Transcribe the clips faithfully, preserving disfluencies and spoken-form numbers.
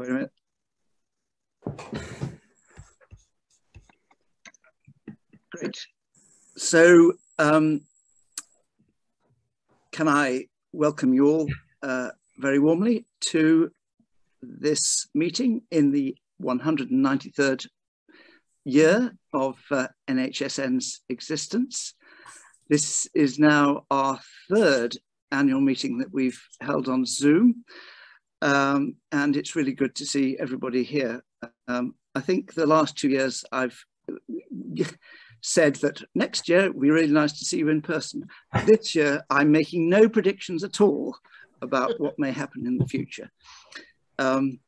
Wait a minute. Great. So um, can I welcome you all uh, very warmly to this meeting in the one hundred ninety-third year of uh, N H S N's existence. This is now our third annual meeting that we've held on Zoom, um, and it's really good to see everybody here. Um, I think the last two years I've said that next year it would be really nice to see you in person. This year I'm making no predictions at all about what may happen in the future. Um,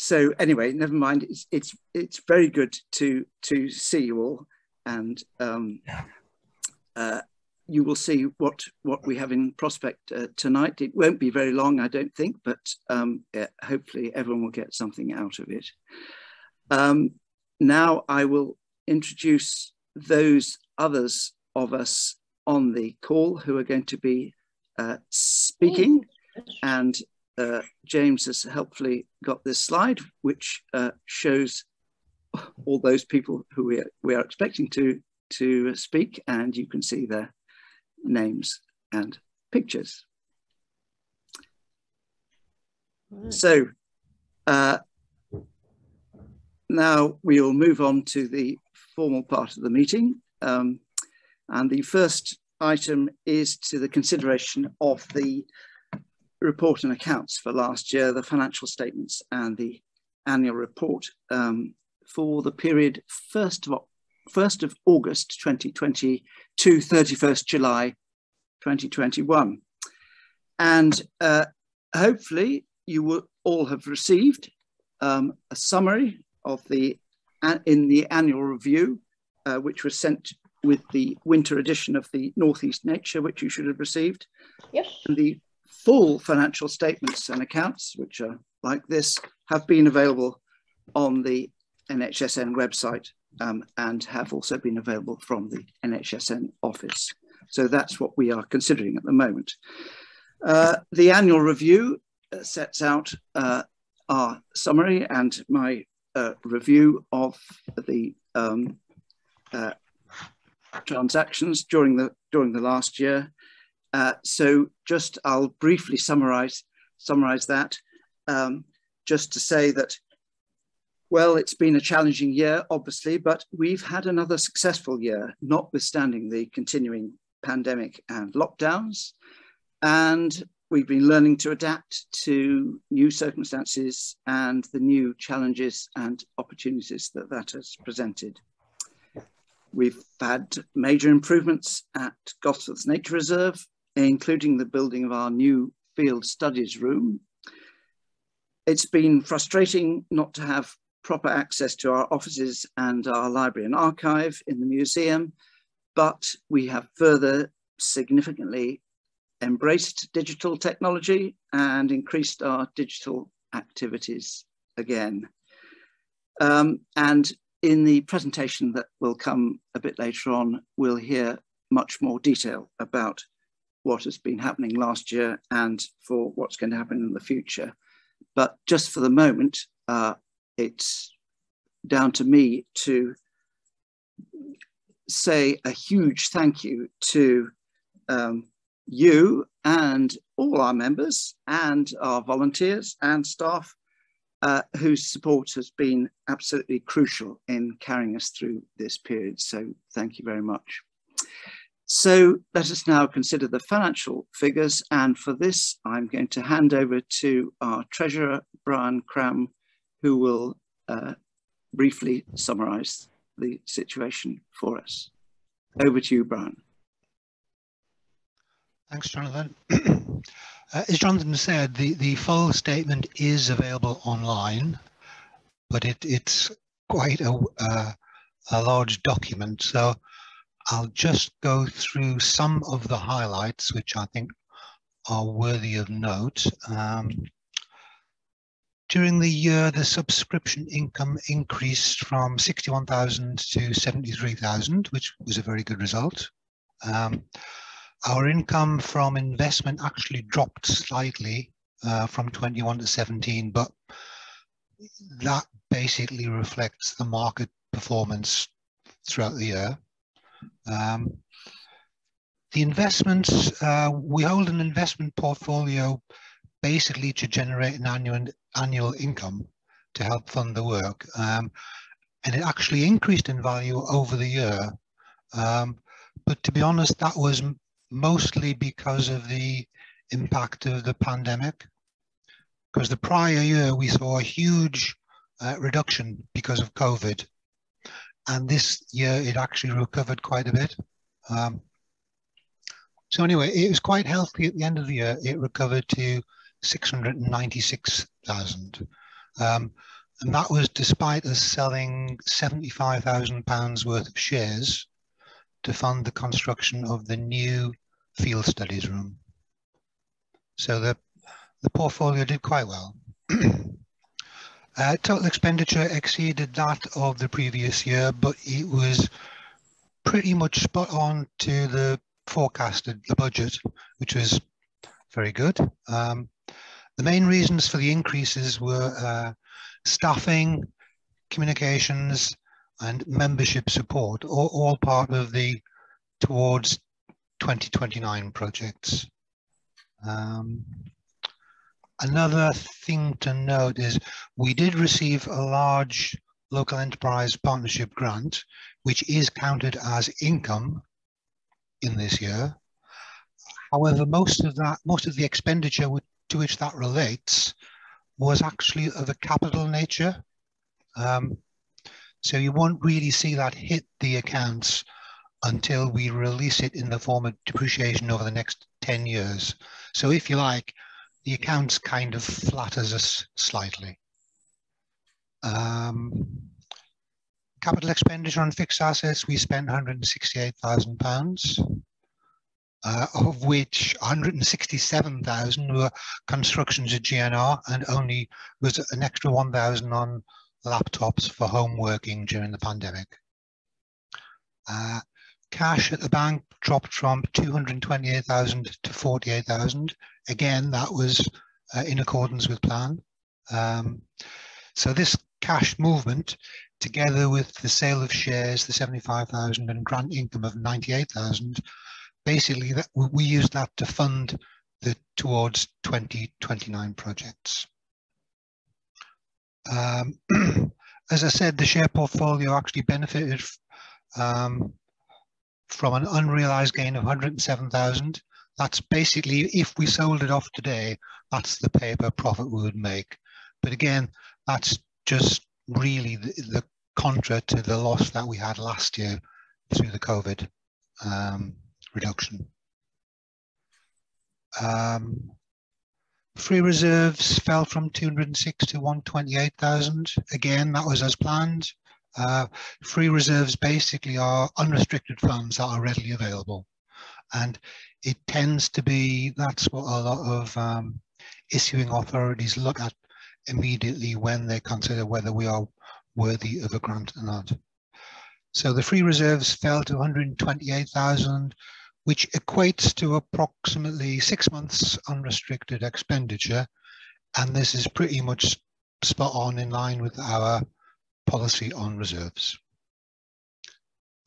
so anyway, never mind. It's it's it's very good to to see you all, and um, uh, you will see what what we have in prospect uh, tonight. It won't be very long, I don't think, but um, yeah, hopefully everyone will get something out of it. Um, now I will introduce those others of us on the call who are going to be uh, speaking, and. Uh, James has helpfully got this slide, which uh, shows all those people who we are, we are expecting to, to speak, and you can see their names and pictures. Right. So uh, now we'll move on to the formal part of the meeting. Um, and the first item is to the consideration of the report and accounts for last year, the financial statements and the annual report um, for the period first of August twenty twenty to thirty-first July twenty twenty-one. And uh, hopefully you will all have received um, a summary of the uh, in the annual review, uh, which was sent with the winter edition of the Northeast Nature, which you should have received. Yes. And the full financial statements and accounts, which are like this, have been available on the N H S N website um, and have also been available from the N H S N office. So that's what we are considering at the moment. Uh, the annual review sets out uh, our summary and my uh, review of the um, uh, transactions during the, during the last year. Uh, so just I'll briefly summarize summarize that, um, just to say that, well, it's been a challenging year, obviously, but we've had another successful year, notwithstanding the continuing pandemic and lockdowns. And we've been learning to adapt to new circumstances and the new challenges and opportunities that that has presented. We've had major improvements at Gosforth Nature Reserve, including the building of our new field studies room. It's been frustrating not to have proper access to our offices and our library and archive in the museum, but we have further significantly embraced digital technology and increased our digital activities again. Um, and in the presentation that will come a bit later on, we'll hear much more detail about what has been happening last year and for what's going to happen in the future. But just for the moment, uh, it's down to me to say a huge thank you to um, you and all our members and our volunteers and staff, Uh, whose support has been absolutely crucial in carrying us through this period. So thank you very much. So let us now consider the financial figures. And for this, I'm going to hand over to our treasurer, Brian Cram, who will uh, briefly summarise the situation for us. Over to you, Brian. Thanks, Jonathan. Uh, as Jonathan said, the, the full statement is available online, but it, it's quite a, uh, a large document. So I'll just go through some of the highlights, which I think are worthy of note. Um, during the year, the subscription income increased from sixty-one thousand to seventy-three thousand, which was a very good result. Um, Our income from investment actually dropped slightly uh, from twenty-one to seventeen, but that basically reflects the market performance throughout the year. Um, the investments, uh, we hold an investment portfolio basically to generate an annual, annual income to help fund the work. Um, and it actually increased in value over the year. Um, but to be honest, that was mostly because of the impact of the pandemic, because the prior year we saw a huge uh, reduction because of COVID. And this year it actually recovered quite a bit. Um, so anyway, it was quite healthy at the end of the year. It recovered to six hundred ninety-six thousand. Um, and that was despite us selling seventy-five thousand pounds worth of shares to fund the construction of the new field studies room. So the, the portfolio did quite well. Uh, total expenditure exceeded that of the previous year, but it was pretty much spot on to the forecasted the budget, which was very good. Um, the main reasons for the increases were uh, staffing, communications, and membership support, all, all part of the Towards twenty twenty-nine projects. Um, Another thing to note is we did receive a large local enterprise partnership grant, which is counted as income in this year. However, most of that, most of the expenditure to which that relates was actually of a capital nature. Um, so you won't really see that hit the accounts until we release it in the form of depreciation over the next ten years. So if you like, the accounts kind of flatters us slightly. Um, capital expenditure on fixed assets, we spent one hundred sixty-eight thousand pounds, uh, of which one hundred sixty-seven thousand were constructions at G N R, and only was an extra one thousand on laptops for home working during the pandemic. Uh, Cash at the bank dropped from two hundred twenty-eight thousand to forty-eight thousand. Again, that was uh, in accordance with plan. Um, so this cash movement, together with the sale of shares, the seventy-five thousand and grant income of ninety-eight thousand, basically that we used that to fund the Towards twenty twenty-nine projects. Um, as I said, the share portfolio actually benefited um, from an unrealized gain of one hundred seven thousand. That's basically, if we sold it off today, that's the paper profit we would make. But again, that's just really the, the contra to the loss that we had last year through the COVID um, reduction. Um, free reserves fell from two hundred six to one hundred twenty-eight thousand. Again, that was as planned. Uh, free reserves basically are unrestricted funds that are readily available, and it tends to be that's what a lot of um, issuing authorities look at immediately when they consider whether we are worthy of a grant or not. So the free reserves fell to one hundred twenty-eight thousand, which equates to approximately six months unrestricted expenditure, and this is pretty much spot on in line with our policy on reserves.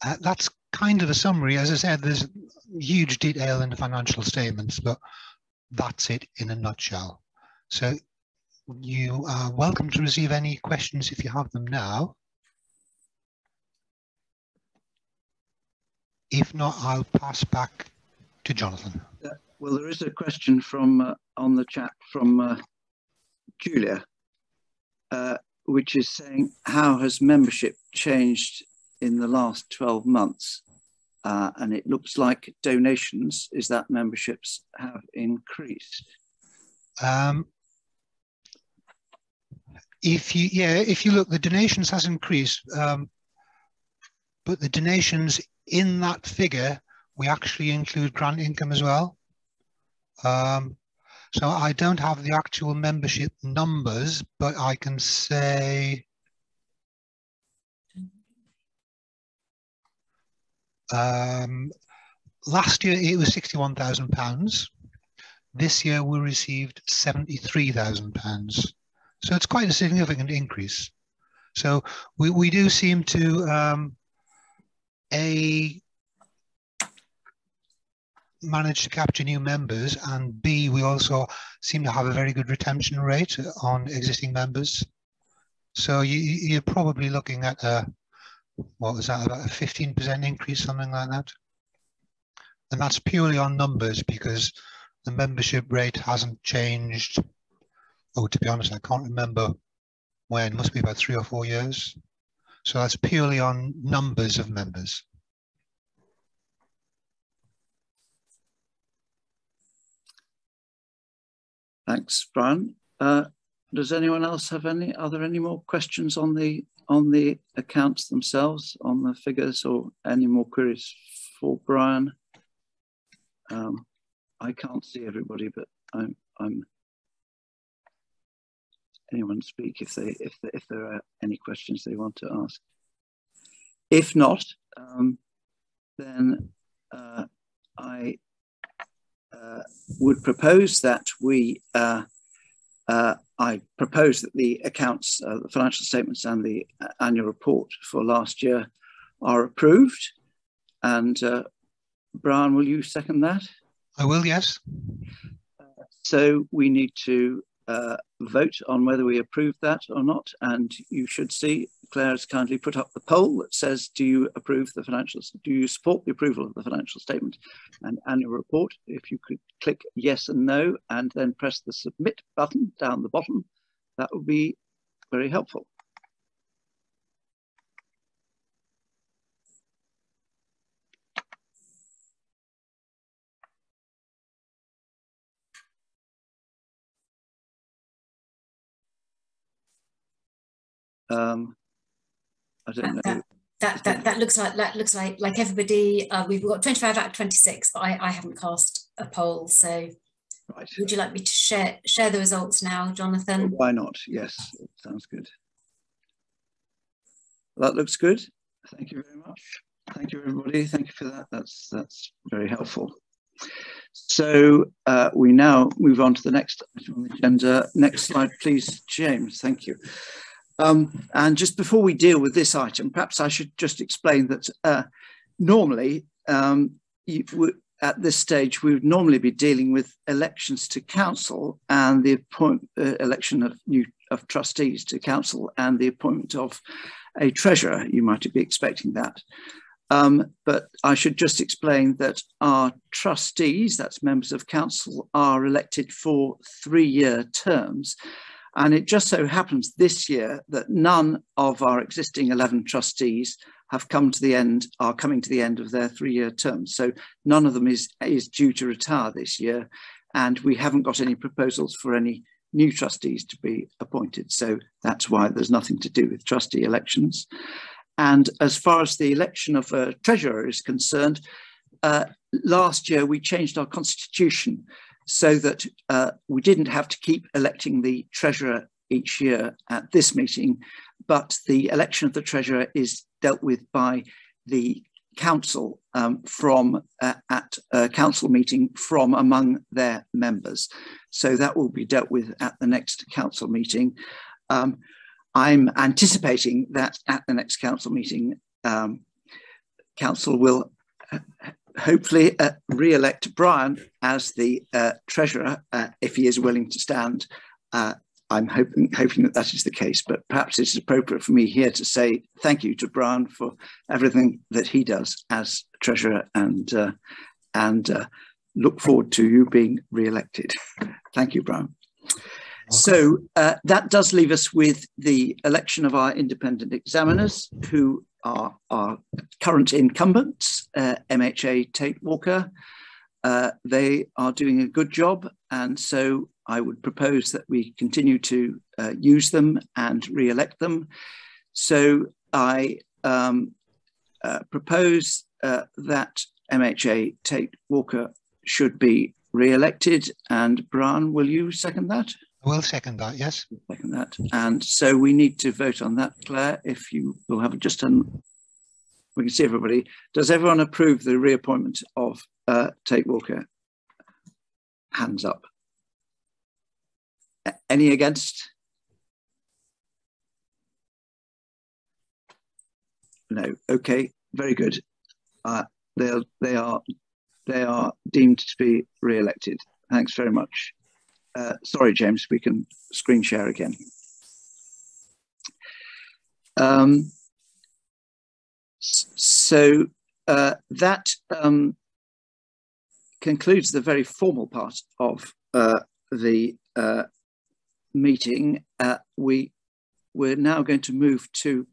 Uh, that's kind of a summary. As I said, there's huge detail in the financial statements, but that's it in a nutshell. So you are welcome to receive any questions if you have them now. If not, I'll pass back to Jonathan. Uh, well, there is a question from uh, on the chat from uh, Julia. Uh, which is saying, how has membership changed in the last twelve months? Uh, and it looks like donations, is that memberships have increased? Um, if you, yeah, if you look, the donations has increased, um, but the donations in that figure, we actually include grant income as well. Um, So I don't have the actual membership numbers, but I can say um, last year it was sixty-one thousand pounds. This year we received seventy-three thousand pounds. So it's quite a significant increase. So we, we do seem to, um, A, manage to capture new members, and B, we also seem to have a very good retention rate on existing members. So you, you're probably looking at a, what was that, about a fifteen percent increase, something like that. And that's purely on numbers because the membership rate hasn't changed. Oh, to be honest, I can't remember when, it must be about three or four years. So that's purely on numbers of members. Thanks, Brian. Uh, does anyone else have any, are there any more questions on the, on the accounts themselves, on the figures, or any more queries for Brian? Um, I can't see everybody, but I'm, I'm, anyone speak if they, if, they, if there are any questions they want to ask. If not, um, then uh, I uh, would propose that we, uh, uh, I propose that the accounts, uh, the financial statements and the annual report for last year are approved. And uh, Brian, will you second that? I will, yes. Uh, so we need to Uh, vote on whether we approve that or not, and you should see Claire has kindly put up the poll that says, do you approve the financials, do you support the approval of the financial statement and annual report? If you could click yes and no and then press the submit button down the bottom, that would be very helpful. Um, I don't know. That, that, that, that looks like that looks like like everybody. Uh, we've got twenty-five out of twenty-six, but I, I haven't cast a poll. So, right. Would you like me to share share the results now, Jonathan? Well, why not? Yes, it sounds good. That looks good. Thank you very much. Thank you, everybody. Thank you for that. That's that's very helpful. So uh, we now move on to the next item on the agenda. Next slide, please, James. Thank you. Um, and just before we deal with this item, perhaps I should just explain that uh, normally um, you would, at this stage, we would normally be dealing with elections to council and the appoint, uh, election of, new, of trustees to council and the appointment of a treasurer. You might be expecting that. Um, but I should just explain that our trustees, that's members of council, are elected for three-year terms. And it just so happens this year that none of our existing eleven trustees have come to the end, are coming to the end of their three-year term. So none of them is, is due to retire this year. And we haven't got any proposals for any new trustees to be appointed. So that's why there's nothing to do with trustee elections. And as far as the election of a treasurer is concerned, uh, last year we changed our constitution so that uh, we didn't have to keep electing the treasurer each year at this meeting, but the election of the treasurer is dealt with by the council um, from uh, at a council meeting from among their members. So that will be dealt with at the next council meeting. Um, I'm anticipating that at the next council meeting, um, council will uh, hopefully uh, re-elect Brian as the uh, treasurer uh, if he is willing to stand. Uh, I'm hoping, hoping that that is the case, but perhaps it's appropriate for me here to say thank you to Brian for everything that he does as treasurer, and, uh, and uh, look forward to you being re-elected. Thank you, Brian. So uh, that does leave us with the election of our independent examiners, who Our, our current incumbents, uh, M H A Tate Walker. Uh, they are doing a good job, and so I would propose that we continue to uh, use them and re-elect them. So I um, uh, propose uh, that M H A Tate Walker should be re-elected, and Brian, will you second that? I will second that, yes. Second that. And so we need to vote on that, Claire, if you will have just an... We can see everybody. Does everyone approve the reappointment of uh, Tate Walker? Hands up. Any against? No. Okay, very good. Uh, they are, they are, they are deemed to be re-elected. Thanks very much. Uh, sorry, James, we can screen share again. Um, so uh, that um, concludes the very formal part of uh, the uh, meeting. Uh, we, we're now going to move to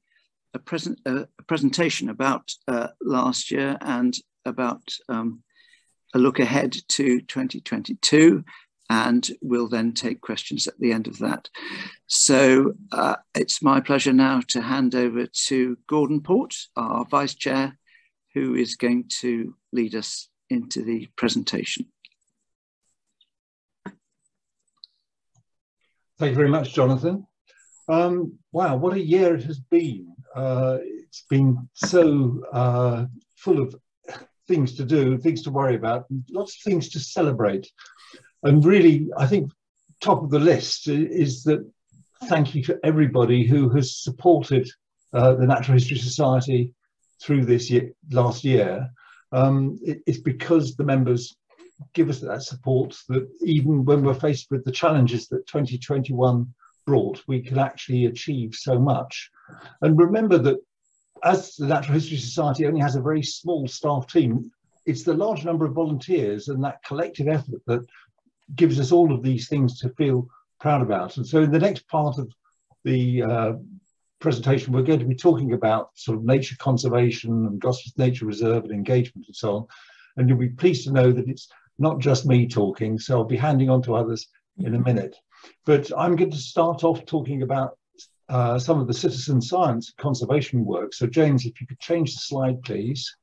a, present, uh, a presentation about uh, last year and about um, a look ahead to twenty twenty-two, and we'll then take questions at the end of that. So uh, it's my pleasure now to hand over to Gordon Port, our Vice Chair, who is going to lead us into the presentation. Thank you very much, Jonathan. Um, wow, what a year it has been. Uh, it's been so uh, full of things to do, things to worry about, lots of things to celebrate. And really, I think top of the list is that thank you to everybody who has supported uh, the Natural History Society through this year, last year. Um, it, it's because the members give us that support that even when we're faced with the challenges that twenty twenty-one brought, we can actually achieve so much. And remember that as the Natural History Society only has a very small staff team, it's the large number of volunteers and that collective effort that gives us all of these things to feel proud about. And so in the next part of the uh, presentation, we're going to be talking about sort of nature conservation and Gosforth Nature Reserve and engagement and so on. And you'll be pleased to know that it's not just me talking, so I'll be handing on to others in a minute. But I'm going to start off talking about uh, some of the citizen science conservation work. So James, if you could change the slide, please.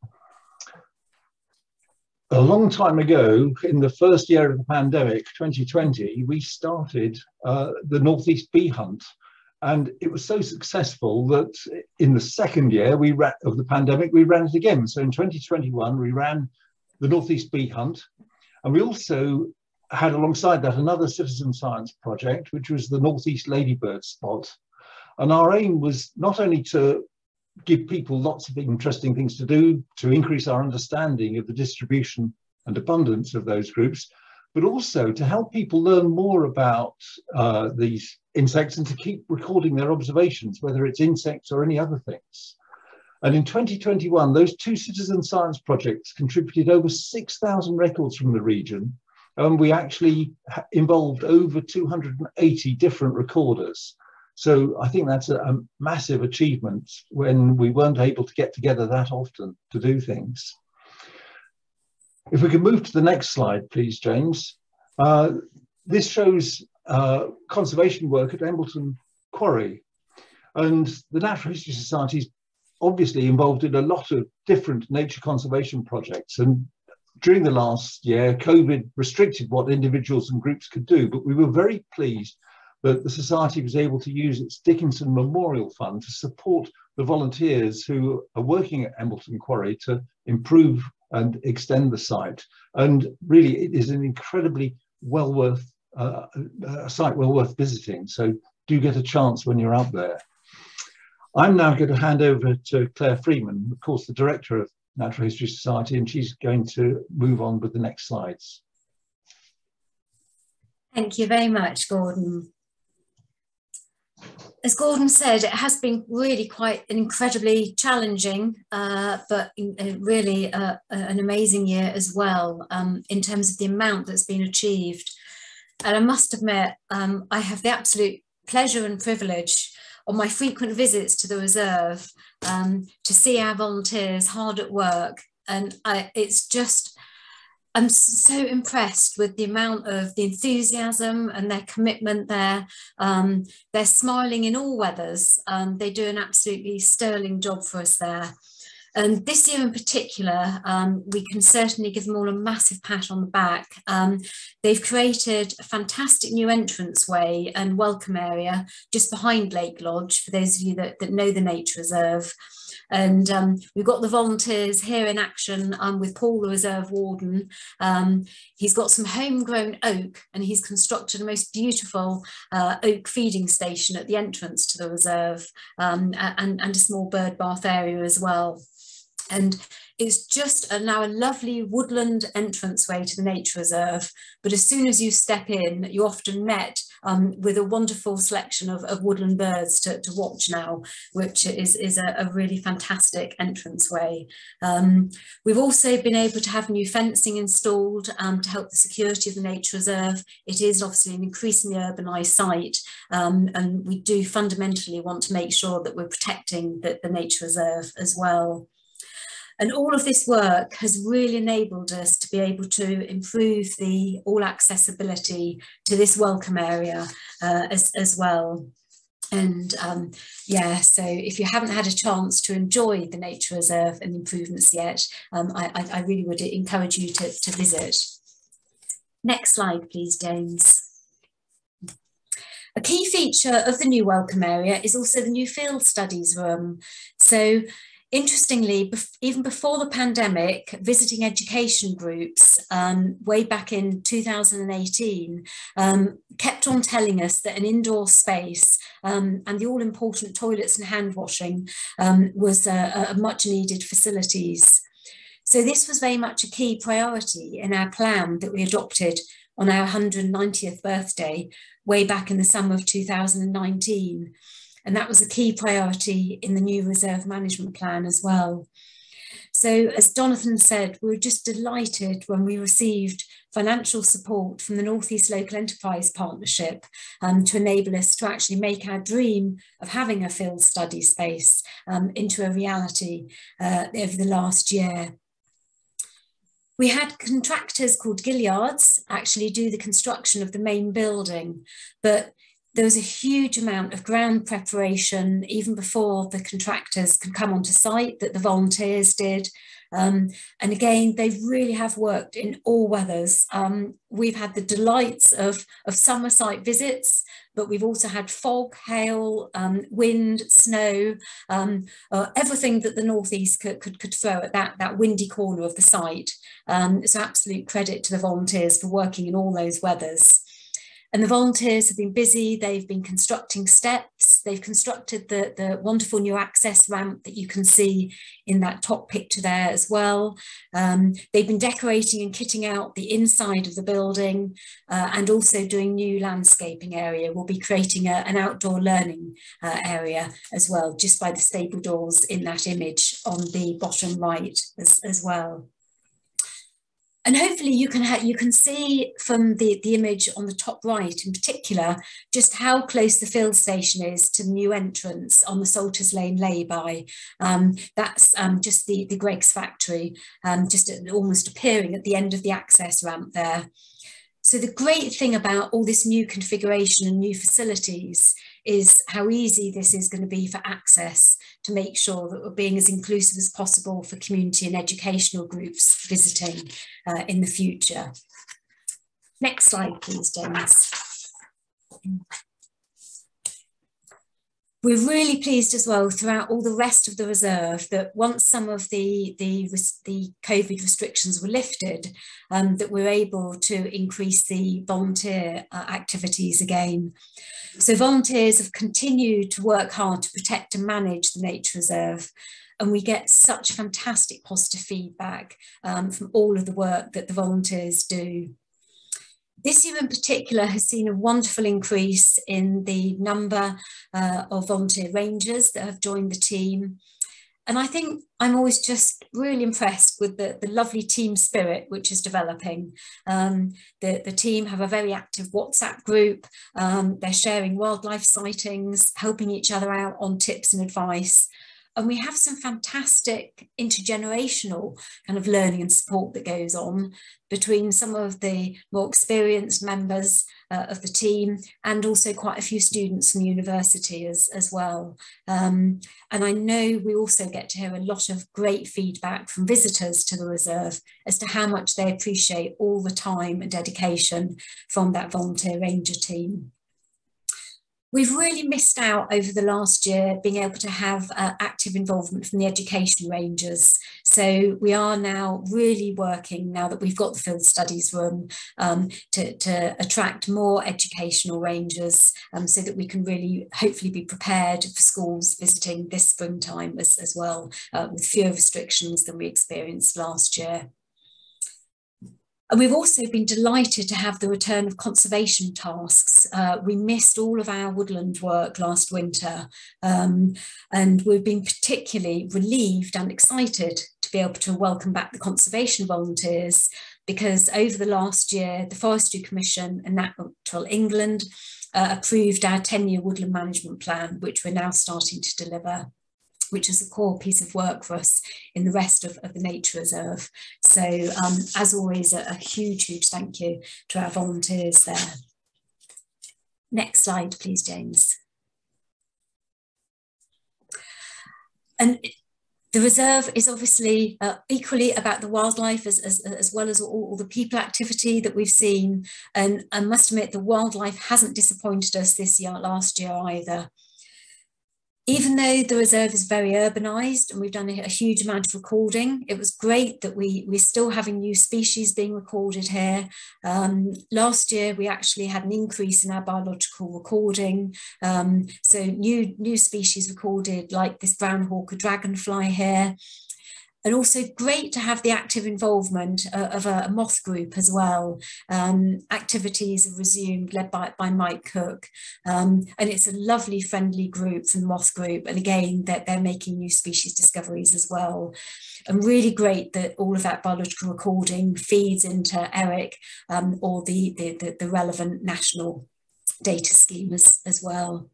A long time ago, in the first year of the pandemic, twenty twenty, we started uh, the Northeast bee hunt. And it was so successful that in the second year we ran, of the pandemic, we ran it again. So in twenty twenty-one, we ran the Northeast bee hunt. And we also had alongside that another citizen science project, which was the Northeast Ladybird Spot. And our aim was not only to give people lots of interesting things to do, to increase our understanding of the distribution and abundance of those groups, but also to help people learn more about uh, these insects and to keep recording their observations, whether it's insects or any other things. And in twenty twenty-one, those two citizen science projects contributed over six thousand records from the region. And we actually involved over two hundred eighty different recorders. So I think that's a, a massive achievement when we weren't able to get together that often to do things. If we can move to the next slide, please, James. Uh, this shows uh, conservation work at Embleton Quarry. And the Natural History Society is obviously involved in a lot of different nature conservation projects. And during the last year, COVID restricted what individuals and groups could do, but we were very pleased that the Society was able to use its Dickinson Memorial Fund to support the volunteers who are working at Embleton Quarry to improve and extend the site. And really, it is an incredibly well worth, uh, a site well worth visiting. So do get a chance when you're out there. I'm now going to hand over to Claire Freeman, of course, the Director of Natural History Society, and she's going to move on with the next slides. Thank you very much, Gordon. As Gordon said, it has been really quite an incredibly challenging, uh, but really uh, an amazing year as well, um, in terms of the amount that's been achieved. And I must admit, um, I have the absolute pleasure and privilege on my frequent visits to the reserve um, to see our volunteers hard at work. And I, it's just, I'm so impressed with the amount of the enthusiasm and their commitment there. Um, they're smiling in all weathers. Um, they do an absolutely sterling job for us there. And this year in particular, um, we can certainly give them all a massive pat on the back. Um, they've created a fantastic new entranceway and welcome area just behind Lake Lodge, for those of you that, that know the nature reserve. And um, we've got the volunteers here in action um, with Paul, the reserve warden. Um, he's got some homegrown oak, and he's constructed a most beautiful uh, oak feeding station at the entrance to the reserve, um, and, and a small bird bath area as well. And it's just a, now a lovely woodland entranceway to the nature reserve. But as soon as you step in, you're often met um, with a wonderful selection of, of woodland birds to, to watch now, which is, is a, a really fantastic entranceway. Um, we've also been able to have new fencing installed um, to help the security of the nature reserve. It is obviously an increasingly urbanised site, um, and we do fundamentally want to make sure that we're protecting the, the nature reserve as well. And all of this work has really enabled us to be able to improve the all accessibility to this welcome area uh, as, as well. And um, yeah, so if you haven't had a chance to enjoy the nature reserve and improvements yet, um, I, I really would encourage you to, to visit. Next slide, please, James. A key feature of the new welcome area is also the new field studies room. So, interestingly, even before the pandemic, visiting education groups um, way back in two thousand eighteen um, kept on telling us that an indoor space um, and the all-important toilets and hand washing um, was a, a much-needed facilities. So this was very much a key priority in our plan that we adopted on our one hundred ninetieth birthday way back in the summer of two thousand nineteen. And that was a key priority in the new reserve management plan as well. So as Jonathan said, we were just delighted when we received financial support from the Northeast Local Enterprise Partnership um, to enable us to actually make our dream of having a field study space um, into a reality uh, over the last year. We had contractors called Gilliards actually do the construction of the main building, but there was a huge amount of ground preparation even before the contractors could come onto site that the volunteers did. Um, and again, they really have worked in all weathers. Um, we've had the delights of, of summer site visits, but we've also had fog, hail, um, wind, snow, um, uh, everything that the Northeast could, could, could throw at that, that windy corner of the site. Um, so absolute credit to the volunteers for working in all those weathers. And the volunteers have been busy, they've been constructing steps, they've constructed the, the wonderful new access ramp that you can see in that top picture there as well. Um, they've been decorating and kitting out the inside of the building uh, and also doing new landscaping area. We'll be creating a, an outdoor learning uh, area as well, just by the stable doors in that image on the bottom right as, as well. And hopefully you can, you can see from the, the image on the top right in particular, just how close the field station is to the new entrance on the Salters Lane lay-by. Um, that's um, just the, the Greg's factory, um, just almost appearing at the end of the access ramp there. So the great thing about all this new configuration and new facilities is how easy this is going to be for access to make sure that we're being as inclusive as possible for community and educational groups visiting uh, in the future. Next slide, please, James. We're really pleased as well throughout all the rest of the reserve that once some of the, the, the COVID restrictions were lifted, um, that we're able to increase the volunteer uh, activities again. So volunteers have continued to work hard to protect and manage the nature reserve. And we get such fantastic positive feedback um, from all of the work that the volunteers do. This year in particular has seen a wonderful increase in the number uh, of volunteer rangers that have joined the team. And I think I'm always just really impressed with the, the lovely team spirit which is developing. Um, the, the team have a very active WhatsApp group. Um, they're sharing wildlife sightings, helping each other out on tips and advice. And we have some fantastic intergenerational kind of learning and support that goes on between some of the more experienced members uh, of the team and also quite a few students from university as, as well. Um, and I know we also get to hear a lot of great feedback from visitors to the reserve as to how much they appreciate all the time and dedication from that volunteer ranger team. We've really missed out over the last year being able to have uh, active involvement from the education rangers. So we are now really working, now that we've got the field studies room, um, to, to attract more educational rangers, um, so that we can really hopefully be prepared for schools visiting this springtime as, as well, uh, with fewer restrictions than we experienced last year. And we've also been delighted to have the return of conservation tasks. Uh, we missed all of our woodland work last winter, um, and we've been particularly relieved and excited to be able to welcome back the conservation volunteers, because over the last year, the Forestry Commission and Natural England uh, approved our ten-year woodland management plan, which we're now starting to deliver, which is a core piece of work for us in the rest of, of the nature reserve. So um, as always, a, a huge, huge thank you to our volunteers there. Next slide, please, James. And the reserve is obviously uh, equally about the wildlife as, as, as well as all, all the people activity that we've seen. And I must admit, the wildlife hasn't disappointed us this year, last year either. Even though the reserve is very urbanised and we've done a huge amount of recording, it was great that we, we're still having new species being recorded here. Um, last year, we actually had an increase in our biological recording. Um, so new, new species recorded, like this brown hawker dragonfly here. And also great to have the active involvement uh, of a, a moth group as well. Um, activities are resumed, led by, by Mike Cook. Um, and it's a lovely, friendly group from the moth group. And again, they're, they're making new species discoveries as well. And really great that all of that biological recording feeds into ERIC, um, or the, the, the, the relevant national data schemas as well.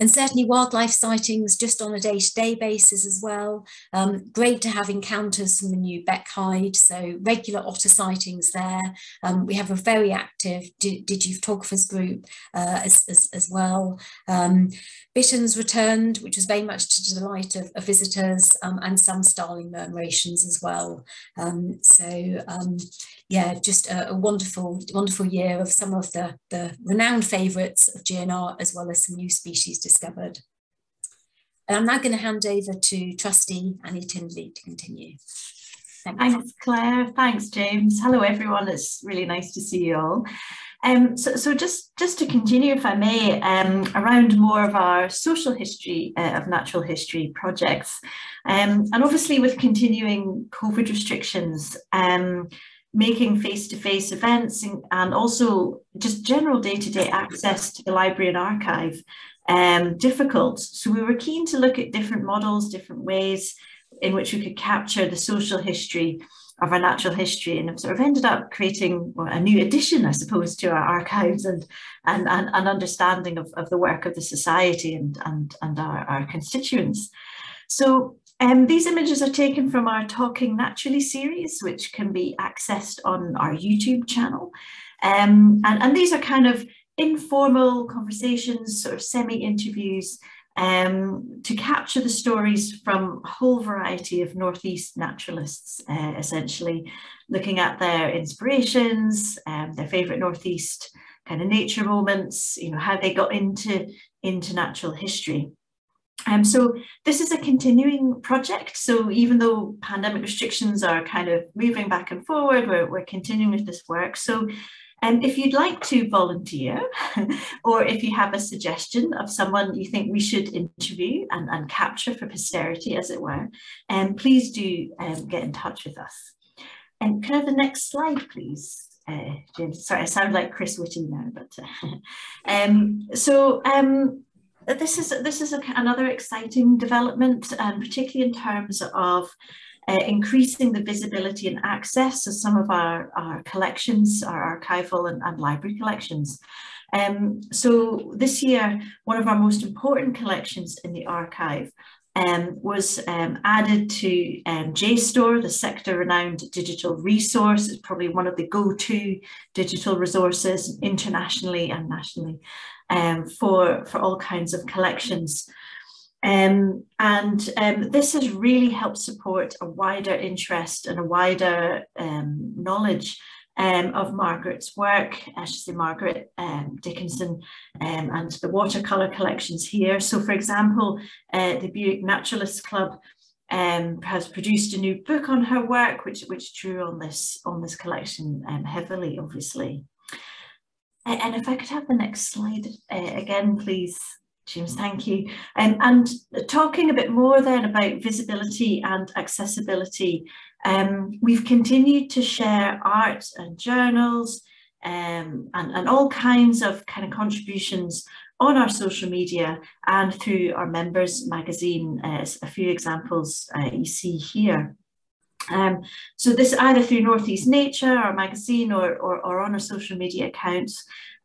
And certainly wildlife sightings just on a day-to-day basis as well. Um, great to have encounters from the new Beck hide, so regular otter sightings there. Um, we have a very active digiphotographers group uh, as, as, as well. Um, bitterns returned, which was very much to the delight of, of visitors, um, and some starling murmurations as well. Um, so um, yeah, just a, a wonderful, wonderful year of some of the, the renowned favourites of G N R, as well as some new species discovered. And I'm now going to hand over to Trustee Annie Tindley to continue. Thanks, Thanks Claire. Thanks, James. Hello, everyone. It's really nice to see you all. Um, so, so just, just to continue, if I may, um, around more of our social history uh, of natural history projects. Um, and obviously with continuing COVID restrictions, um, making face-to-face events and, and also just general day-to-day access to the library and archive um, difficult. So we were keen to look at different models, different ways in which we could capture the social history of our natural history, and have sort of ended up creating a new addition, I suppose, to our archives and an and, and understanding of, of the work of the society and, and, and our, our constituents. So Um, these images are taken from our Talking Naturally series, which can be accessed on our YouTube channel. Um, and, and these are kind of informal conversations, sort of semi-interviews, um, to capture the stories from a whole variety of Northeast naturalists, uh, essentially looking at their inspirations, um, their favourite Northeast kind of nature moments, you know, how they got into, into natural history. Um, so this is a continuing project. So even though pandemic restrictions are kind of moving back and forward, we're, we're continuing with this work. So um, if you'd like to volunteer, or if you have a suggestion of someone you think we should interview and, and capture for posterity, as it were, um, please do um, get in touch with us. And can I have the next slide, please? Uh, James, sorry, I sound like Chris Whitty now, but uh, um, so. Um, This is, this is a, another exciting development, um, particularly in terms of uh, increasing the visibility and access to some of our, our collections, our archival and, and library collections. Um, so this year, one of our most important collections in the archive um, was um, added to um, J STOR, the sector-renowned digital resource. It's probably one of the go-to digital resources internationally and nationally. Um, for, for all kinds of collections. Um, and um, this has really helped support a wider interest and a wider um, knowledge um, of Margaret's work. I should say Margaret um, Dickinson um, and the watercolour collections here. So for example, uh, the Buick Naturalist Club Um, has produced a new book on her work, which which drew on this on this collection um, heavily, obviously. And, and if I could have the next slide uh, again, please, James, thank you. Um, and talking a bit more then about visibility and accessibility, um, we've continued to share art and journals um, and, and all kinds of kind of contributions on our social media and through our members magazine, uh, a few examples uh, you see here. Um, so this either through Northeast Nature, our magazine, or, or, or on our social media accounts,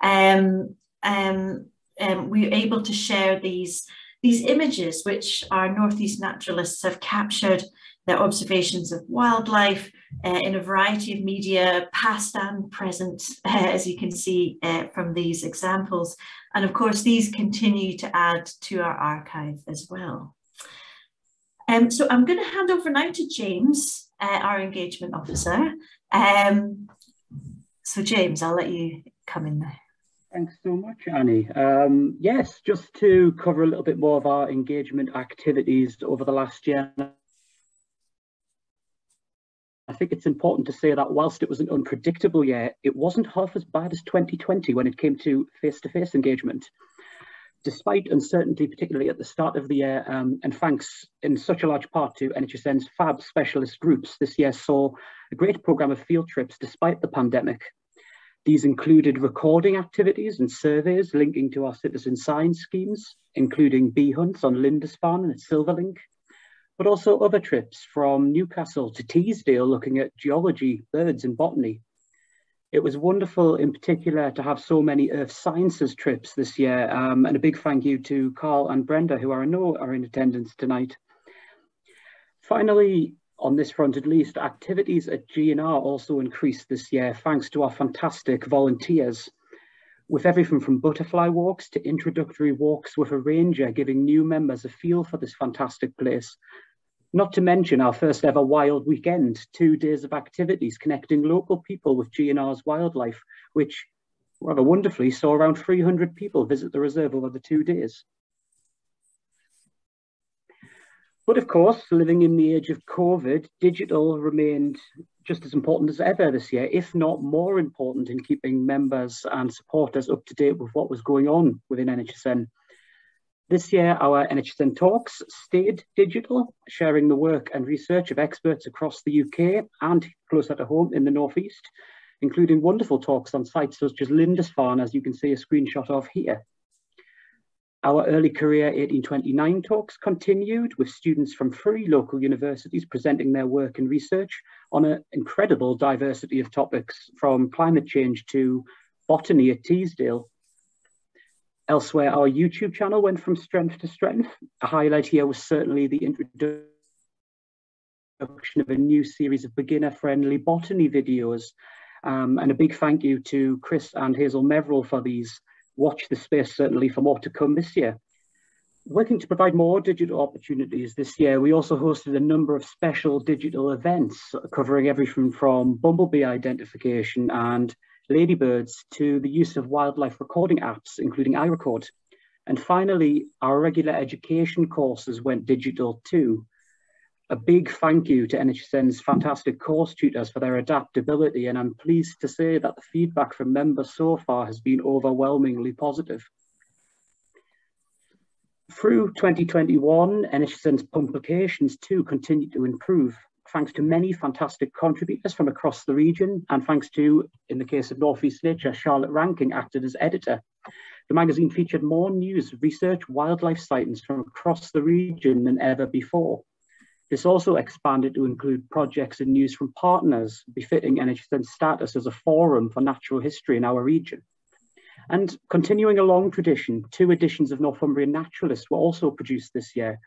um, um, um, we were able to share these, these images which our Northeast naturalists have captured their observations of wildlife uh, in a variety of media, past and present, uh, as you can see uh, from these examples. And of course, these continue to add to our archive as well. Um, so I'm going to hand over now to James, uh, our engagement officer. Um, so James, I'll let you come in there. Thanks so much, Annie. Um, yes, just to cover a little bit more of our engagement activities over the last year. I think it's important to say that whilst it was an unpredictable year, it wasn't half as bad as twenty twenty when it came to face-to-face engagement. Despite uncertainty, particularly at the start of the year, um, and thanks in such a large part to N H S N's fab specialist groups, this year saw a great programme of field trips despite the pandemic. These included recording activities and surveys linking to our citizen science schemes, including bee hunts on Lindisfarne and at Silverlink, but also other trips from Newcastle to Teesdale looking at geology, birds and botany. It was wonderful in particular to have so many earth sciences trips this year, um, and a big thank you to Carl and Brenda, who I know are in attendance tonight. Finally, on this front at least, activities at G N R also increased this year thanks to our fantastic volunteers, with everything from butterfly walks to introductory walks with a ranger, giving new members a feel for this fantastic place. Not to mention our first ever wild weekend, two days of activities connecting local people with G N R's wildlife, which rather wonderfully saw around three hundred people visit the reserve over the two days. But of course, living in the age of COVID, digital remained just as important as ever this year, if not more important, in keeping members and supporters up to date with what was going on within N H S N. This year, our N H S N Talks stayed digital, sharing the work and research of experts across the U K and closer to home in the Northeast, including wonderful talks on sites such as Lindisfarne, as you can see a screenshot of here. Our Early Career eighteen twenty-nine Talks continued, with students from three local universities presenting their work and research on an incredible diversity of topics, from climate change to botany at Teesdale. Elsewhere, our YouTube channel went from strength to strength. A highlight here was certainly the introduction of a new series of beginner-friendly botany videos, um, and a big thank you to Chris and Hazel Meverell for these. Watch the space certainly for more to come this year. Working to provide more digital opportunities this year, we also hosted a number of special digital events covering everything from bumblebee identification and ladybirds to the use of wildlife recording apps, including iRecord. And finally, our regular education courses went digital too. A big thank you to N H S N's fantastic course tutors for their adaptability, and I'm pleased to say that the feedback from members so far has been overwhelmingly positive. Through twenty twenty-one, N H S N's publications too continued to improve, thanks to many fantastic contributors from across the region, and thanks to, in the case of Northeast Nature, Charlotte Rankin acted as editor. The magazine featured more news, research, wildlife sightings from across the region than ever before. This also expanded to include projects and news from partners, befitting N H S N's status as a forum for natural history in our region. And continuing a long tradition, two editions of Northumbrian Naturalists were also produced this year.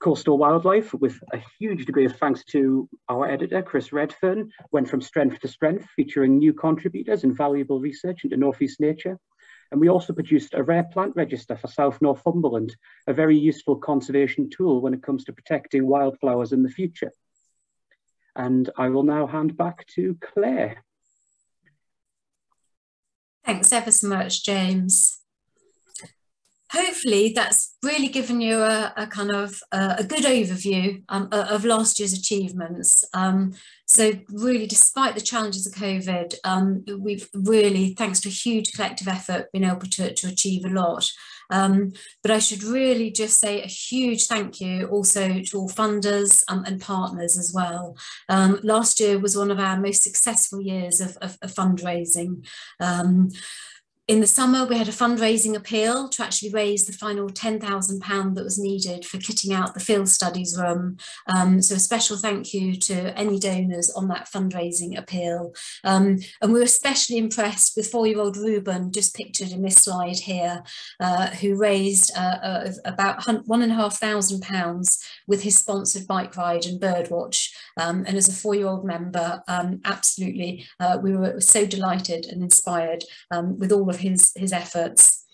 Coastal Wildlife, with a huge degree of thanks to our editor, Chris Redfern, went from strength to strength, featuring new contributors and valuable research into Northeast Nature. And we also produced a rare plant register for South Northumberland, a very useful conservation tool when it comes to protecting wildflowers in the future. And I will now hand back to Claire. Thanks ever so much, James. Hopefully that's really given you a, a kind of a, a good overview um, of last year's achievements. Um, so really, despite the challenges of COVID, um, we've really, thanks to a huge collective effort, been able to, to achieve a lot. Um, but I should really just say a huge thank you also to all funders um, and partners as well. Um, last year was one of our most successful years of, of, of fundraising. Um, In the summer, we had a fundraising appeal to actually raise the final ten thousand pounds that was needed for kitting out the field studies room. Um, so a special thank you to any donors on that fundraising appeal. Um, and we were especially impressed with four-year-old Ruben, just pictured in this slide here, uh, who raised uh, uh, about one and a half thousand pounds with his sponsored bike ride and birdwatch. Um, and as a four-year-old member, um, absolutely, uh, we were so delighted and inspired um, with all of his, his efforts.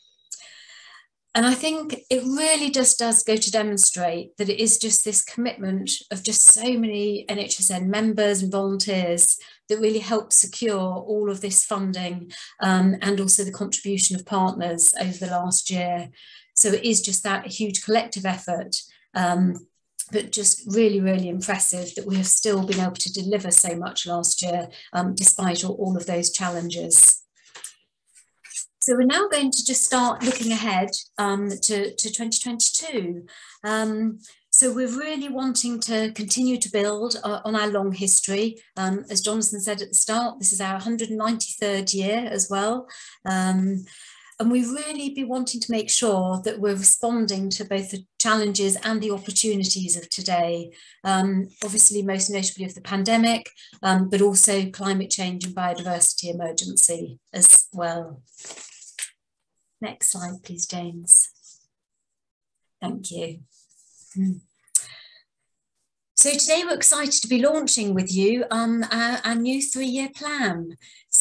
And I think it really just does go to demonstrate that it is just this commitment of just so many N H S N members and volunteers that really helped secure all of this funding um, and also the contribution of partners over the last year. So it is just that huge collective effort. Um, but just really, really impressive that we have still been able to deliver so much last year, um, despite all, all of those challenges. So we're now going to just start looking ahead um, to, to twenty twenty-two. Um, So we're really wanting to continue to build uh, on our long history. Um, as Jonathan said at the start, this is our one hundred ninety-third year as well. Um, And we really be wanting to make sure that we're responding to both the challenges and the opportunities of today. Um, obviously, most notably of the pandemic, um, but also climate change and biodiversity emergency as well. Next slide, please, James. Thank you. Mm. So today we're excited to be launching with you um, our, our new three-year plan.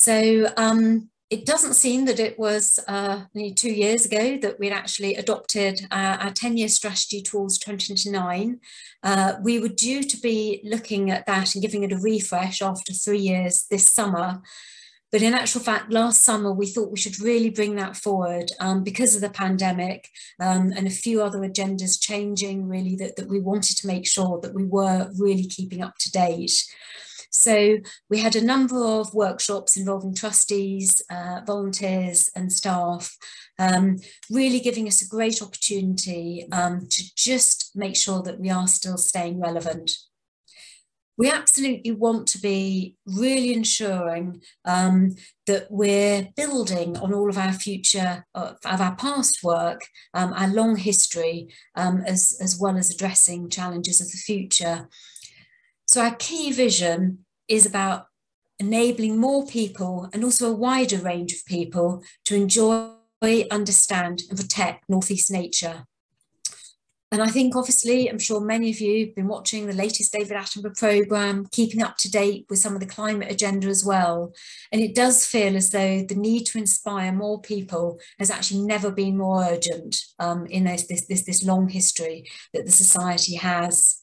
So. Um, It doesn't seem that it was uh, only two years ago that we'd actually adopted uh, our ten-year strategy towards twenty twenty-nine. Uh, we were due to be looking at that and giving it a refresh after three years this summer. But in actual fact, last summer, we thought we should really bring that forward um, because of the pandemic um, and a few other agendas changing, really, that, that we wanted to make sure that we were really keeping up to date. So we had a number of workshops involving trustees, uh, volunteers and staff, um, really giving us a great opportunity um, to just make sure that we are still staying relevant. We absolutely want to be really ensuring um, that we're building on all of our future, of, of our past work, um, our long history, um, as, as well as addressing challenges of the future. So our key vision is about enabling more people and also a wider range of people to enjoy, understand and protect Northeast nature. And I think obviously, I'm sure many of you have been watching the latest David Attenborough programme, keeping up to date with some of the climate agenda as well. And it does feel as though the need to inspire more people has actually never been more urgent um, in this, this, this, this long history that the society has.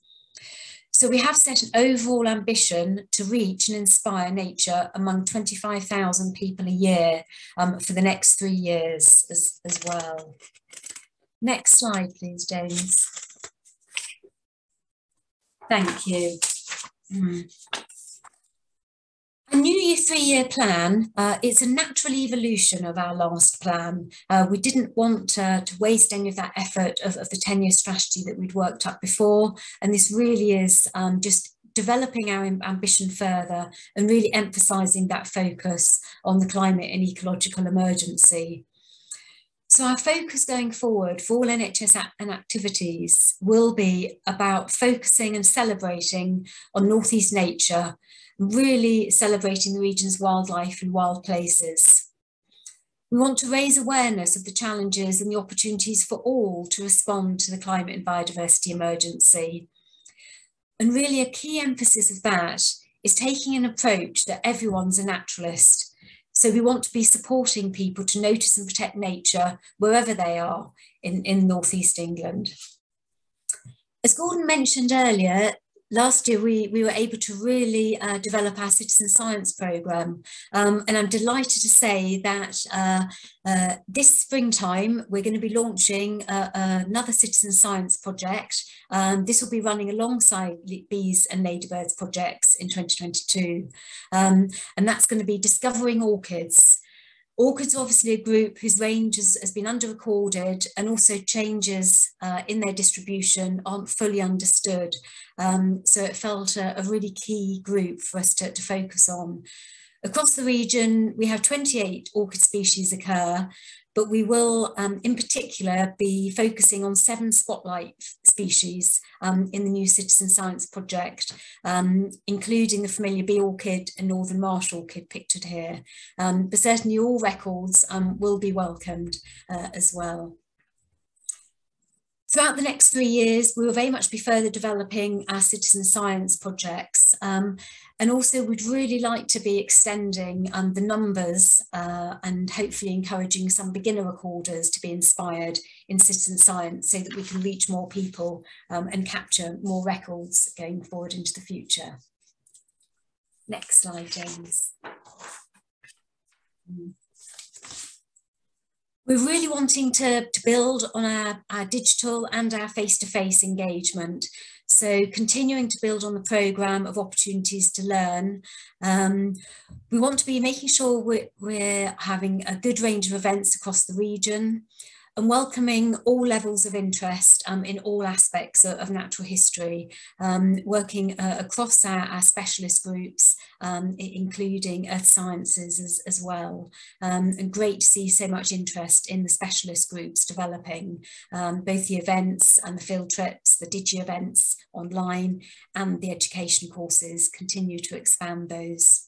So we have set an overall ambition to reach and inspire nature among twenty-five thousand people a year um, for the next three years as, as well. Next slide, please, James. Thank you. Mm. Our new three-year plan, uh, it's a natural evolution of our last plan. Uh, we didn't want uh, to waste any of that effort of, of the ten-year strategy that we'd worked up before. And this really is um, just developing our ambition further and really emphasising that focus on the climate and ecological emergency. So our focus going forward for all N H S and activities will be about focusing and celebrating on Northeast nature, really celebrating the region's wildlife and wild places. We want to raise awareness of the challenges and the opportunities for all to respond to the climate and biodiversity emergency. And really a key emphasis of that is taking an approach that everyone's a naturalist. So we want to be supporting people to notice and protect nature wherever they are in, in Northeast England. As Gordon mentioned earlier, last year we, we were able to really uh, develop our citizen science programme, um, and I'm delighted to say that uh, uh, this springtime we're going to be launching uh, another citizen science project. Um, this will be running alongside bees and ladybirds projects in twenty twenty-two, um, and that's going to be discovering orchids. Orchids are obviously a group whose range has, has been under-recorded, and also changes uh, in their distribution aren't fully understood. Um, so it felt a, a really key group for us to, to focus on. Across the region, we have twenty-eight orchid species occur, but we will, um, in particular, be focusing on seven spotlight species um, in the new Citizen Science Project, um, including the familiar bee orchid and northern marsh orchid pictured here. Um, but certainly all records um, will be welcomed uh, as well. Throughout the next three years, we will very much be further developing our citizen science projects, um, and also we'd really like to be extending um, the numbers uh, and hopefully encouraging some beginner recorders to be inspired in citizen science so that we can reach more people um, and capture more records going forward into the future. Next slide, James. Mm. We're really wanting to, to build on our, our digital and our face-to-face engagement. So continuing to build on the programme of opportunities to learn. Um, we want to be making sure we're, we're having a good range of events across the region and welcoming all levels of interest um, in all aspects of, of natural history, um, working uh, across our, our specialist groups, um, including earth sciences as, as well. Um, and great to see so much interest in the specialist groups developing, um, both the events and the field trips, the digi events online, and the education courses continue to expand those.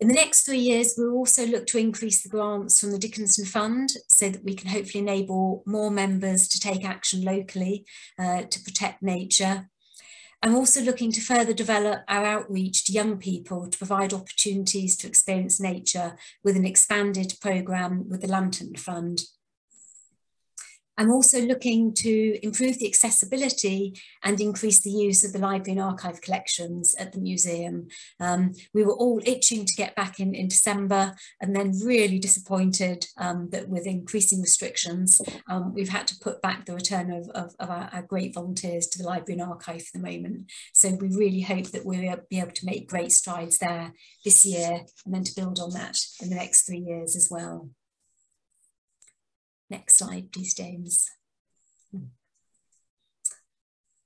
In the next three years, we'll also look to increase the grants from the Dickinson Fund so that we can hopefully enable more members to take action locally uh, to protect nature. I'm also looking to further develop our outreach to young people to provide opportunities to experience nature with an expanded programme with the Lantern Fund. I'm also looking to improve the accessibility and increase the use of the library and archive collections at the museum. Um, we were all itching to get back in, in December, and then really disappointed um, that with increasing restrictions, um, we've had to put back the return of, of, of our, our great volunteers to the library and archive for the moment. So we really hope that we'll be able to make great strides there this year, and then to build on that in the next three years as well. Next slide, please, James. And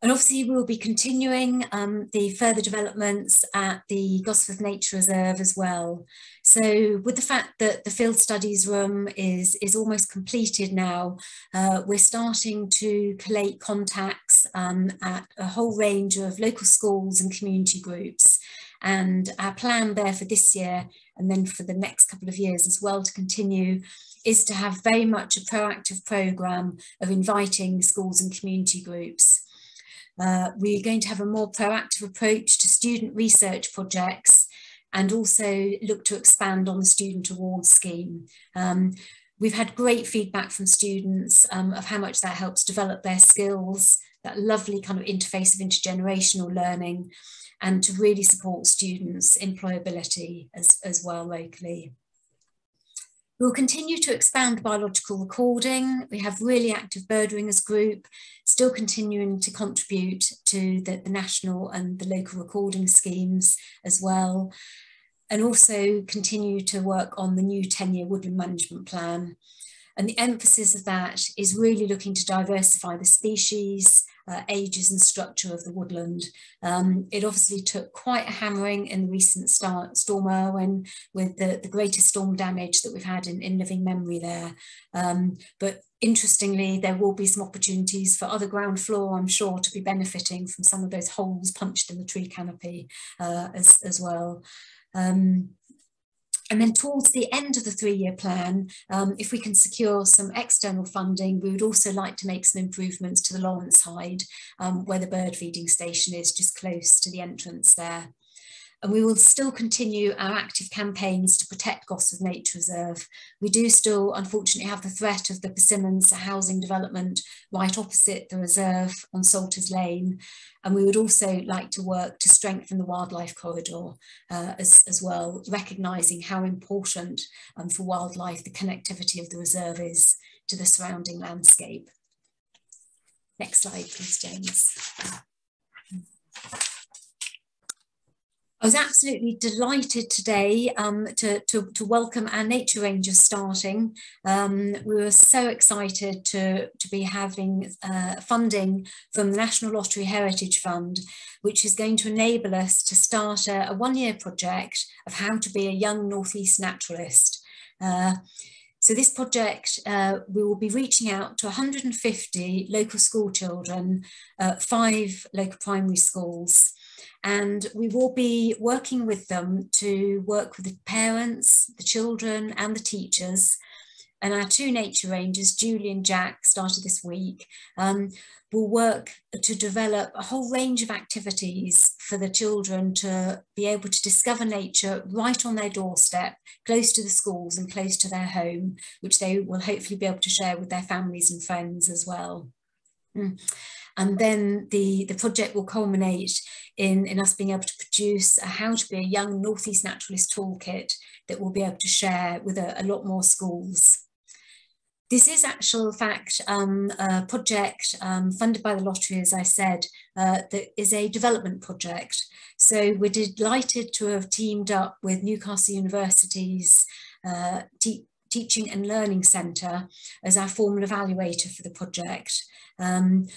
obviously we'll be continuing um, the further developments at the Gosforth Nature Reserve as well. So with the fact that the field studies room is, is almost completed now, uh, we're starting to collate contacts um, at a whole range of local schools and community groups. And our plan there for this year, and then for the next couple of years as well to continue, is to have very much a proactive programme of inviting schools and community groups. Uh, we're going to have a more proactive approach to student research projects, and also look to expand on the student awards scheme. Um, we've had great feedback from students um, of how much that helps develop their skills, that lovely kind of interface of intergenerational learning, and to really support students' employability as, as well locally. We'll continue to expand biological recording. We have really active bird ringers group, still continuing to contribute to the, the national and the local recording schemes as well. And also continue to work on the new ten-year woodland management plan. And the emphasis of that is really looking to diversify the species, Uh, ages and structure of the woodland. Um, it obviously took quite a hammering in the recent star storm Irwin, with the, the greatest storm damage that we've had in, in living memory there. Um, but interestingly, there will be some opportunities for other ground floor, I'm sure, to be benefiting from some of those holes punched in the tree canopy uh, as, as well. Um, And then towards the end of the three-year plan, um, if we can secure some external funding, we would also like to make some improvements to the Lawrence Hyde, um, where the bird feeding station is just close to the entrance there. and we will still continue our active campaigns to protect Gosforth Nature Reserve. We do still, unfortunately, have the threat of the Persimmons housing development right opposite the reserve on Salters Lane, and we would also like to work to strengthen the wildlife corridor uh, as, as well, recognising how important um, for wildlife the connectivity of the reserve is to the surrounding landscape. Next slide, please, James. I was absolutely delighted today um, to, to, to welcome our nature rangers starting. Um, we were so excited to, to be having uh, funding from the National Lottery Heritage Fund, which is going to enable us to start a, a one-year project of how to be a young Northeast naturalist. Uh, So this project, uh, we will be reaching out to one hundred and fifty local school children, uh, five local primary schools, and we will be working with them to work with the parents, the children and the teachers. And our two nature rangers, Julie and Jack, started this week, um, will work to develop a whole range of activities for the children to be able to discover nature right on their doorstep, close to the schools and close to their home, which they will hopefully be able to share with their families and friends as well. Mm. And then the, the project will culminate in, in us being able to produce a How to Be a Young Northeast Naturalist Toolkit that we'll be able to share with a, a lot more schools. This is, actual fact, um, a project um, funded by the lottery, as I said, uh, that is a development project. So we're delighted to have teamed up with Newcastle University's uh, te Teaching and Learning Centre as our formal evaluator for the project. Um,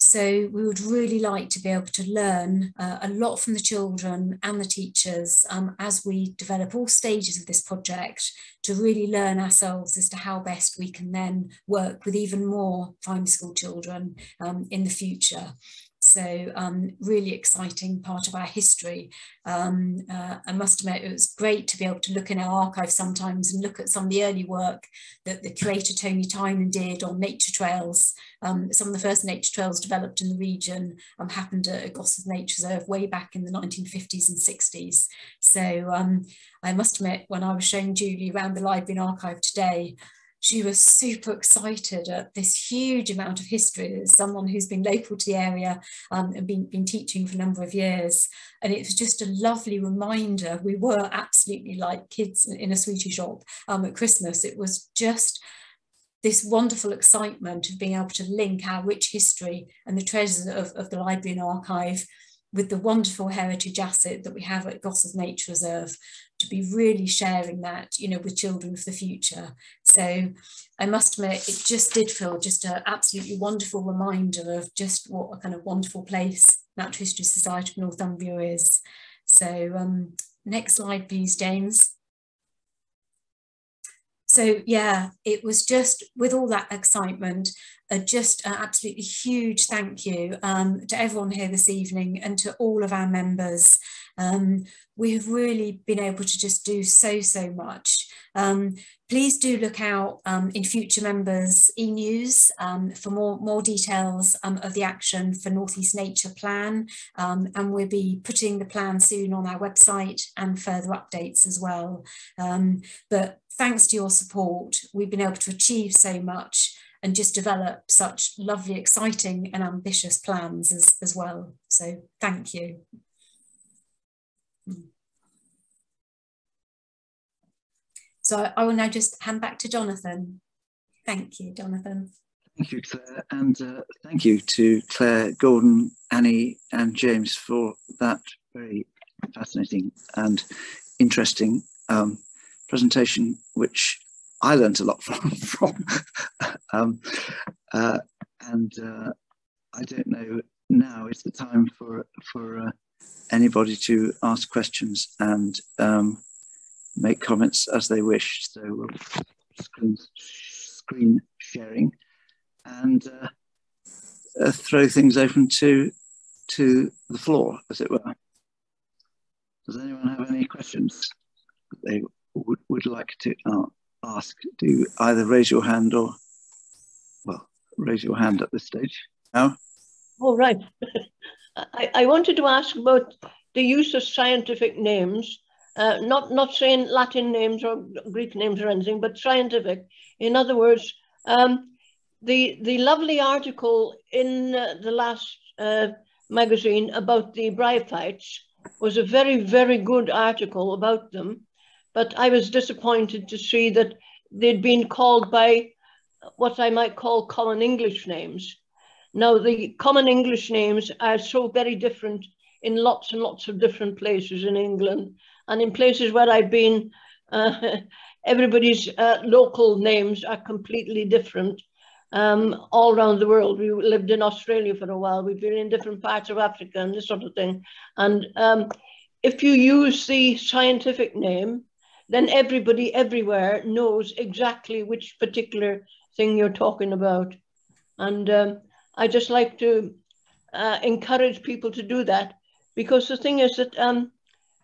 so we would really like to be able to learn uh, a lot from the children and the teachers um, as we develop all stages of this project, to really learn ourselves as to how best we can then work with even more primary school children um, in the future. So um, really exciting part of our history. Um, uh, I must admit, it was great to be able to look in our archive sometimes and look at some of the early work that the curator Tony Tynan did on nature trails. Um, some of the first nature trails developed in the region um, happened at Gosforth Nature Reserve way back in the nineteen fifties and sixties. So um, I must admit, when I was showing Julie around the library and archive today, she was super excited at this huge amount of history as someone who's been local to the area um, and been, been teaching for a number of years. And it was just a lovely reminder. We were absolutely like kids in a sweetie shop um, at Christmas. It was just this wonderful excitement of being able to link our rich history and the treasures of, of the library and archive with the wonderful heritage asset that we have at Gosforth Nature Reserve, to be really sharing that, you know, with children for the future. So I must admit, it just did feel just an absolutely wonderful reminder of just what a kind of wonderful place Natural History Society of Northumbria is. So um, next slide, please, James. So yeah, it was just, with all that excitement, uh, just an absolutely huge thank you um, to everyone here this evening and to all of our members. Um, we have really been able to just do so, so much. Um, please do look out um, in future members' e-news um, for more, more details um, of the action for Northeast Nature Plan, um, and we'll be putting the plan soon on our website and further updates as well. Um, but thanks to your support, we've been able to achieve so much and just develop such lovely, exciting and ambitious plans as, as well. So thank you. So I will now just hand back to Jonathan. Thank you, Jonathan. Thank you, Claire, and uh, thank you to Claire, Gordon, Annie and James for that very fascinating and interesting um, presentation, which I learned a lot from. from. um, uh, and uh, I don't know, now is the time for, for uh, anybody to ask questions and um, make comments as they wish. So we'll screen, screen sharing and uh, uh, throw things open to to the floor, as it were. Does anyone have any questions that they would, would like to uh, ask? Do either raise your hand or, well, raise your hand at this stage now. All right. I, I wanted to ask about the use of scientific names, uh, not, not saying Latin names or Greek names or anything, but scientific. In other words, um, the, the lovely article in uh, the last uh, magazine about the bryophytes was a very, very good article about them. But I was disappointed to see that they'd been called by what I might call common English names. Now, the common English names are so very different in lots and lots of different places in England. And in places where I've been, uh, everybody's uh, local names are completely different um, all around the world. We lived in Australia for a while. We've been in different parts of Africa and this sort of thing. And um, if you use the scientific name, then everybody everywhere knows exactly which particular thing you're talking about. And um, I just like to uh, encourage people to do that, because the thing is that um,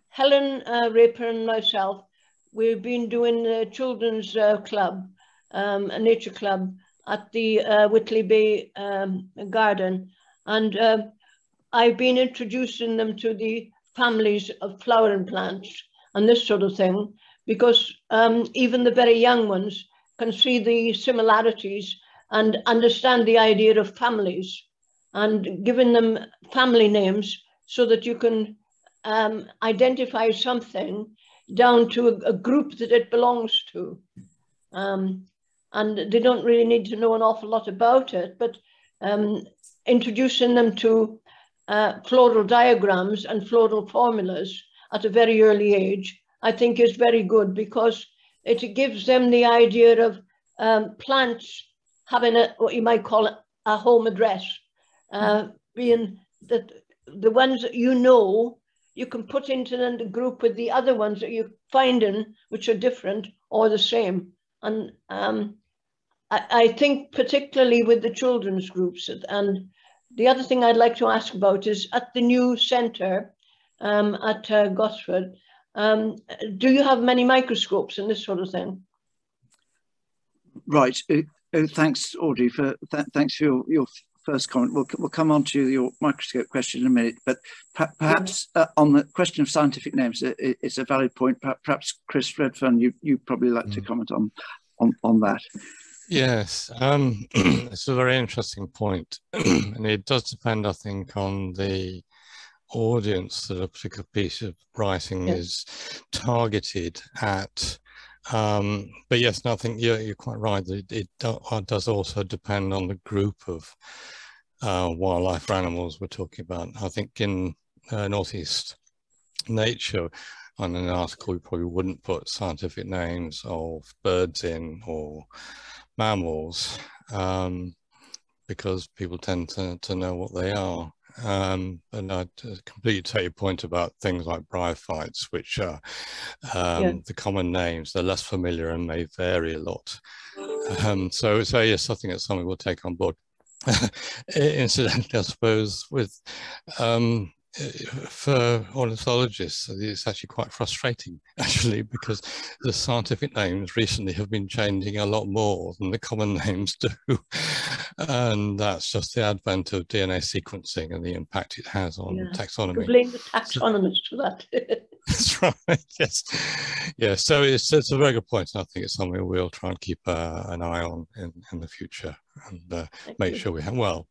Helen uh, Raper and myself, we've been doing a children's uh, club, um, a nature club at the uh, Whitley Bay um, garden. And uh, I've been introducing them to the families of flowering plants and this sort of thing, because um, even the very young ones can see the similarities and understand the idea of families, and giving them family names so that you can um, identify something down to a, a group that it belongs to. Um, and they don't really need to know an awful lot about it, but um, introducing them to uh, floral diagrams and floral formulas at a very early age, I think is very good, because it gives them the idea of um, plants having a, what you might call a home address, uh, being that the ones that you know, you can put into the group with the other ones that you're finding, which are different or the same. And um, I, I think particularly with the children's groups. And the other thing I'd like to ask about is at the new centre um, at uh, Gosforth, Um, do you have many microscopes and this sort of thing? Right. Uh, uh, thanks, Audrey, for th thanks for your, your first comment. We'll, we'll come on to your microscope question in a minute, but per perhaps uh, on the question of scientific names, it, it's a valid point. Perhaps Chris Redfern, you you probably like mm. to comment on on on that. Yes, um, it's a very interesting point, and it does depend, I think, on the audience that a particular piece of writing yeah. is targeted at. Um, but yes, no, I think you're, you're quite right. It, it does also depend on the group of uh, wildlife or animals we're talking about. I think in uh, Northeast Nature, on an article, you probably wouldn't put scientific names of birds in, or mammals, um, because people tend to, to know what they are. Um, and I completely take your point about things like bryophytes, which are um, yeah. the common names. They're less familiar and may vary a lot. Um, so, so yes, I think it's something we'll take on board. Incidentally, I suppose, with um, for ornithologists, it's actually quite frustrating, actually, because the scientific names recently have been changing a lot more than the common names do. And that's just the advent of D N A sequencing and the impact it has on yeah. taxonomy. You blame the taxonomists so, for that. That's right, yes. Yeah, so it's, it's a very good point. And I think it's something we'll try and keep uh, an eye on in, in the future, and uh, make you. sure we have, well,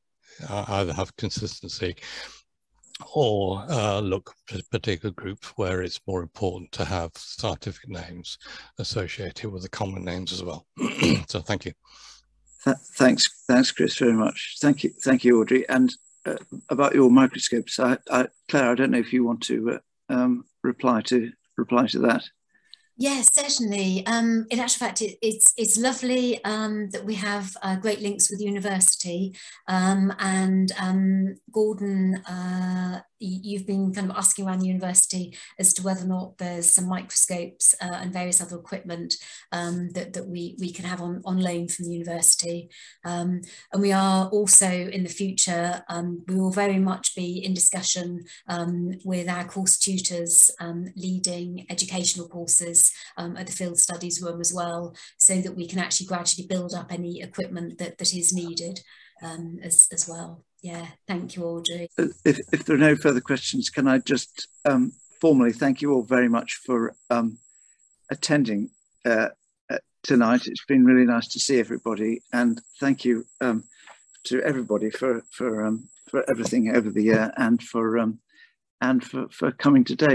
uh, either have consistency or uh, look for particular groups where it's more important to have scientific names associated with the common names as well. So thank you. Thanks, thanks, Chris, very much. Thank you, thank you, Audrey. And uh, about your microscopes, I, I, Claire, I don't know if you want to uh, um, reply to reply to that. Yes, certainly. Um, in actual fact, it, it's it's lovely um, that we have uh, great links with university. Um, and um, Gordon, uh, you've been kind of asking around the university as to whether or not there's some microscopes uh, and various other equipment um, that, that we, we can have on, on loan from the university. Um, and we are also in the future, um, we will very much be in discussion um, with our course tutors um, leading educational courses um, at the field studies room as well, so that we can actually gradually build up any equipment that, that is needed. um, as, as well. Yeah, thank you, Audrey. If, if there are no further questions, can I just um, formally thank you all very much for um, attending uh, uh, tonight. It's been really nice to see everybody, and thank you um, to everybody for for um, for everything over the year, and for um, and for, for coming today.